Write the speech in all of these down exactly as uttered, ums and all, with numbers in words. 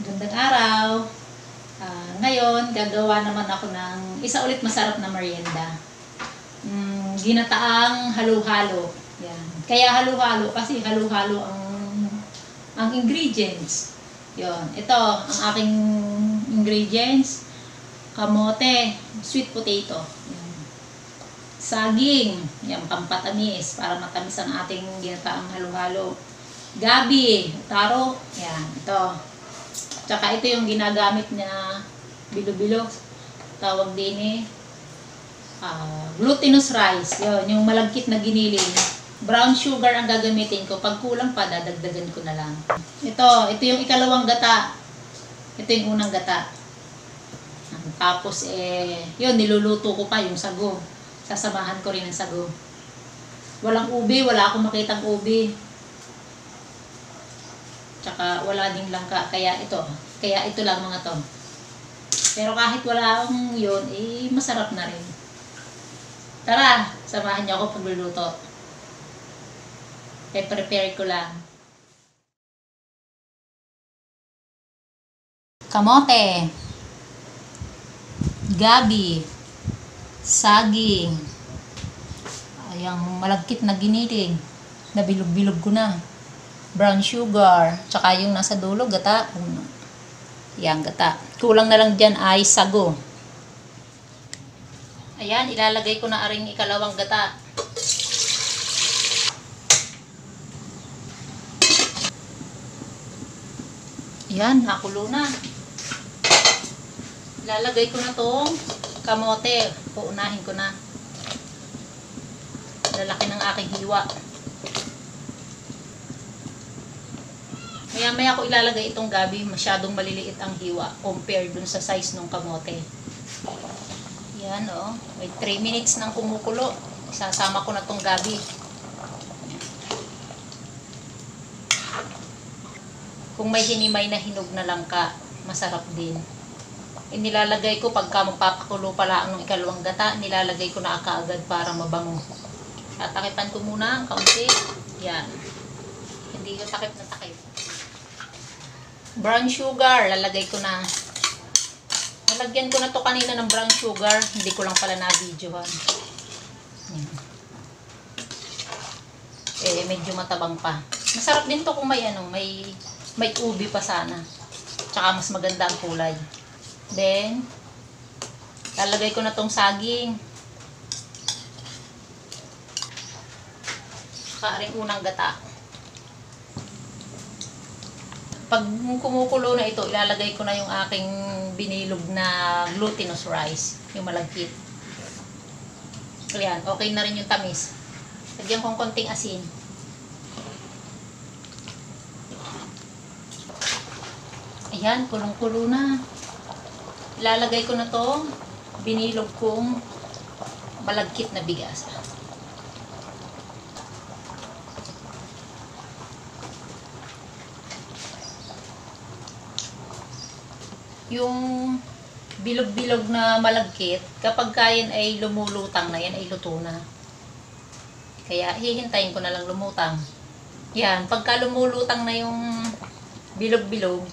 Gandang araw. Uh, ngayon, gagawa naman ako ng isa ulit masarap na merienda. Mm, ginataang halo-halo. Yan. Kaya halo-halo kasi halo-halo ang ang ingredients. Yon. Ito ang aking ingredients. Kamote, sweet potato. Yan. Saging, yan pampatamis para matamis ang ating ginataang halo-halo. Gabi, taro, yan, ito. Tsaka ito yung ginagamit na bilo-bilo, tawag din eh. Uh, glutinous rice, yun, yung malagkit na giniling. Brown sugar ang gagamitin ko. Pag kulang pa, dadagdagan ko na lang. Ito, ito yung ikalawang gata. Ito yung unang gata. Tapos, eh, yun, niluluto ko pa yung sago. Sasamahan ko rin ang sago. Walang ube, wala akong makitang ube. Tsaka wala ding langka. Kaya ito, kaya ito lang mga to. Pero kahit wala akong yun, eh, masarap na rin. Tara, samahan niyo ako pagluluto. I-prepare ko lang. Kamote. Gabi. Saging. Ayang malagkit na giniling. Nabilog-bilog ko na. Brown sugar. Tsaka yung nasa dulo, gata. Ayan, gata. Kulang na lang dyan ay sago. Ayan, ilalagay ko na aring ikalawang gata. Yan, nakulo na. Lalagay ko na tong kamote. Uunahin ko na. Lalaki ng aking hiwa. Maya-maya ko ilalagay itong gabi. Masyadong maliliit ang hiwa compared dun sa size ng kamote. Yan, oh. May three minutes nang kumukulo. Sasama ko na tong gabi. Kung may hinimay na hinog na langka, masarap din. E nilalagay ko, pagka magpapakulo pala ang ikalawang gata, nilalagay ko na kaagad para mabango. Tatakipan ko muna, kaunti. Yan. Hindi yung takip na takip. Brown sugar, lalagay ko na. Nalagyan ko na to kanina ng brown sugar. Hindi ko lang pala na-videohan. Eh, medyo matabang pa. Masarap din to kung may ano, may... may ubi pa sana. Tsaka mas maganda ang kulay. Then, lalagay ko na tong saging. Tsaka rin unang gata. Pag kumukulo na ito, ilalagay ko na yung aking binilog na glutinous rice. Yung malagkit. Ayan, okay na rin yung tamis. Lagyan kong konting asin. Ayan, kulong-kulo na. Ilalagay ko na to binilog kong malagkit na bigas. Yung bilog-bilog na malagkit, kapag kayan ay lumulutang na yan, ay luto na. Kaya hihintayin ko na lang lumutang. Yan, pagka lumulutang na yung bilog-bilog,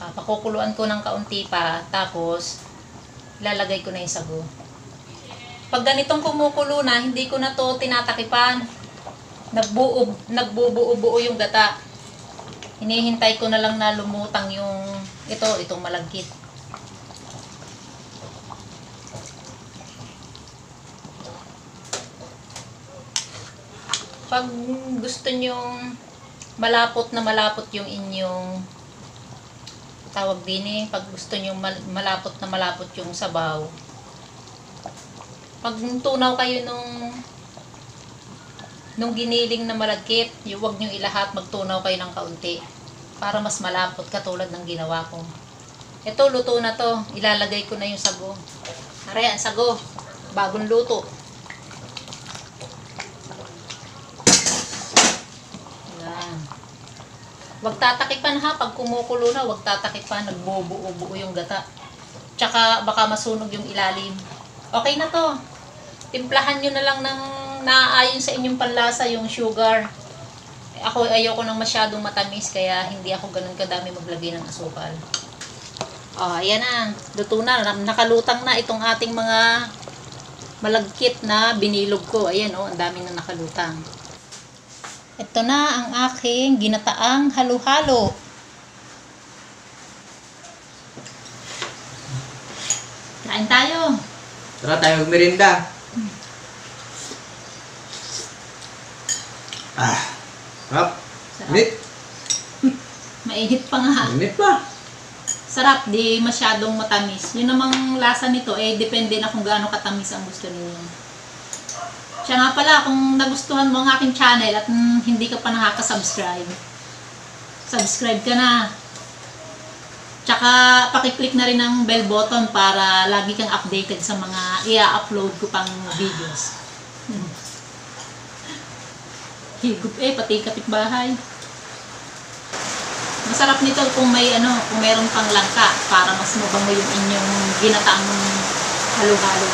Uh, pakukuluan ko ng kaunti pa, tapos lalagay ko na yung sago. Pag ganitong kumukulo na, hindi ko na to tinatakipan. Nagbuo, nagbubuo-buo yung gata. Hinihintay ko na lang na lumutang yung ito, itong malagkit. Pag gusto nyong malapot na malapot yung inyong tawag din eh, pag gusto nyo malapot na malapot yung sabaw. Pag tunaw kayo nung nung giniling na malagkit, huwag nyo ilahat, magtunaw kayo ng kaunti para mas malapot katulad ng ginawa ko. Ito, luto na to. Ilalagay ko na yung sago. Aray, ang sago. Bagong luto. Huwag tatakipan ha, pag kumukulo na, huwag tatakipan, nagbubuo-buo yung gata. Tsaka baka masunog yung ilalim. Okay na to. Timplahan nyo na lang ng naaayon sa inyong panlasa yung sugar. Ako ayoko nang masyadong matamis kaya hindi ako ganun kadami maglagay ng asukal. Oh, ayan na. Luto na. Nakalutang na itong ating mga malagkit na binilog ko. Ayan oh, ang dami na nakalutang. Ito na ang aking ginataang halo-halo. Kain tayo. Tara tayo magmerienda. Hmm. Ah. Sarap. Init. Mainit pa nga. Init pa. Sarap, di masyadong matamis. Yun namang lasa nito, eh, depende na kung gaano katamis ang gusto ninyo. Siya nga pala, kung nagustuhan mo ang aking channel at mm, hindi ka pa nakaka-subscribe, subscribe ka na. Tsaka, pakiclick na rin ang bell button para lagi kang updated sa mga i-upload ko pang videos. Hmm. Higup eh, pati kapitbahay. Masarap nito kung may ano, kung meron pang langka para mas mabango yung inyong ginataang halo-halo.